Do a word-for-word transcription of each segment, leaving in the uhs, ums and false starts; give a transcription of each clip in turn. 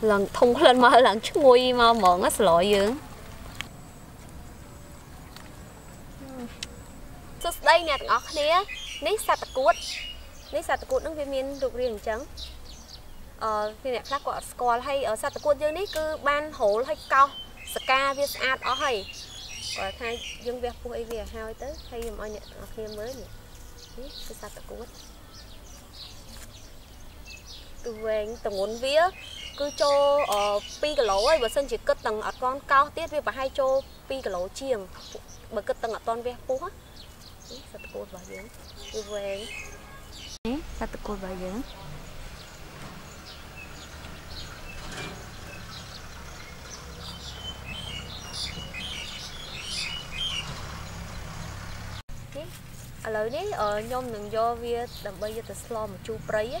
lần thùng lên mà lần chút nguy mà mượn á lội dưỡng. Trước đây nhà ngọt nè, nấy sạt cột, nấy sạt cột nó viên miên được riêng trắng. Ờ thì này khác của score hay ở sạt cột dưới nấy cứ ban hổ hay cao, ska viên sạt ở hay. Ở thay dương việc của ai việc hai tới hay dùm ai nhận ngọt nè mới nhỉ. Nấy sạt cột. Về tầng muốn vía cứ cho pi cái lỗ ấy bữa sân chỉ cất tầng ở con cao tiết với bà hay cho pi cái lỗ chiềng bữa cất tầng ở con ve phú á sạt cột vào giếng cứ về sạt cột vào giếng à lời đấy ở nhom đừng do vía đầm bây giờ từ slom chu prey á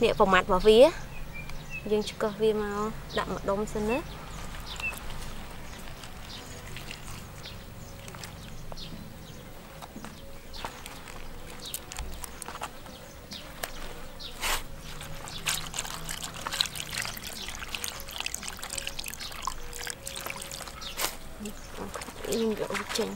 nè vào mặt vào vía, dương chụp cờ vía mà đậm một đống sơn đấy. Yên gỗ chanh.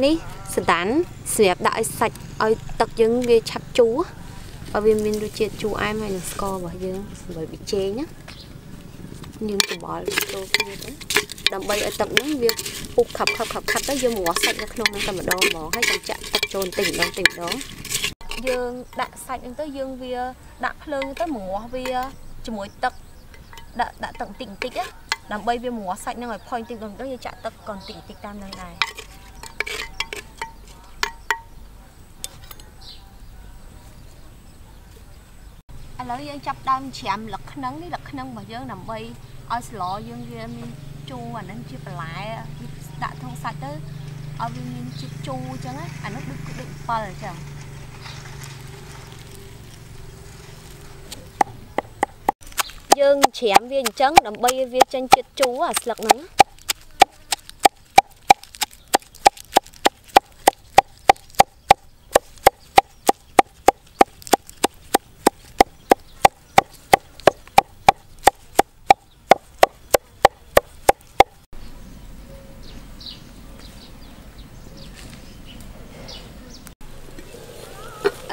Ní sẵn sẹp đại sạch ơi tật dân về chắp chú và vì mình được chết chú ai mà được score bởi dân bởi bị chê nhá nhưng tụi bỏ tôi đầm bay ở tận những việc phục khập khập khập khập tới dân mùa sạch các nông tầm ở đó mỏ hay tầm chạm tập trồn tỉnh đông tỉnh đó dân đã sạch đến tới dân vì đã lương tới mùa vì chỉ mỗi tật đã đã tận tỉnh tích á đầm bay vì mùa sạch nên mà point tìm gần tới như chạm tập còn tỉnh tích tam này này lấy dân chắp đam chạm lật nắng đi lật nắng mà dân nằm bay ở lọ dân kia mình chu mà nên chụp lại đã thông sạch tới ở mình chụp chu chứ á anh nó được được bờ chẳng dân chạm viên trắng nằm bay viên tranh chụp chu à lật nắng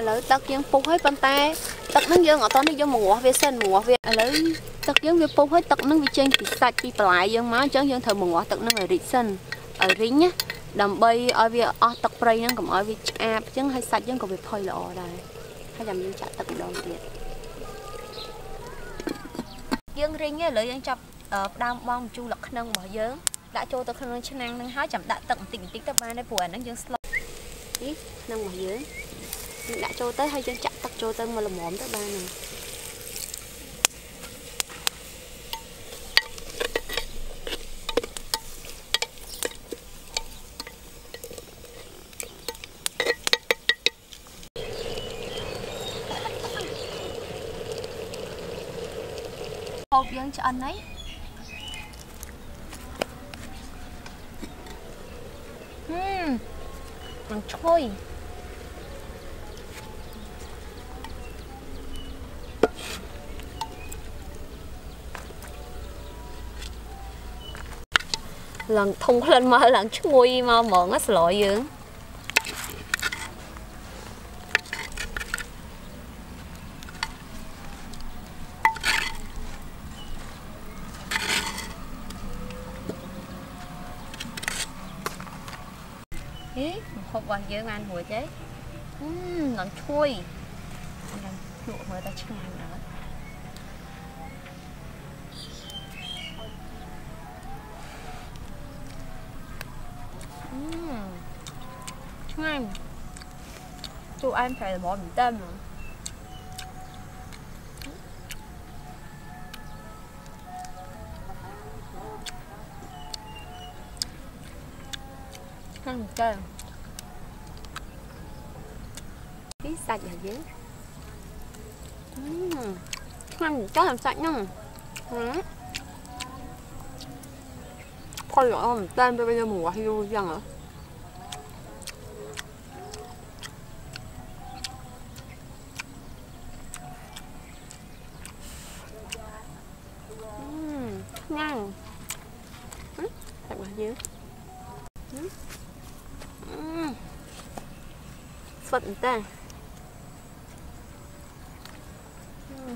lấy tắc dương phun hết bàn tay tắc nắng dương ở to nó dương mùa về sen mùa về lấy tắc dương về phun hết tắc nắng về trên bị sạch bị lại dương má chớ dương thời mùa tắc nắng ở rịt sen ở rít nhá đầm bay ở về ở tắc prey nắng còn ở về áp chớ hay sạch chớ còn về phơi lọ đây hay làm dương chặt tắc đầu tiền dương rít nhá lấy dương chặt đam bom chu lật nâng bỏ dương đã cho tắc nâng chân nâng hái chậm đã tận tỉnh tích tập ba đây buổi nắng dương slow nâng bỏ dương đã cho tới hay chân chặt tắt cho tới mà là mỏm tới ba này hộp dân cho anh ấy uhm, còn trôi lần thông lên mà lần chút nguy mà mòn á sỏi dưỡng ý hộp bằng dưỡng ăn hồi chế uhm, lần chui lần chuột người ta chăng ăn nữa ngon chú ăn phải bỏ bình tâm rồi ăn một cái tí sạch là dễ ăn một cái làm sạch nhung coi rõ bình tâm bây giờ mùa hay vô chăng hả ngang ừ, thật là dữ ừ. Ừ. Phận ta ừ.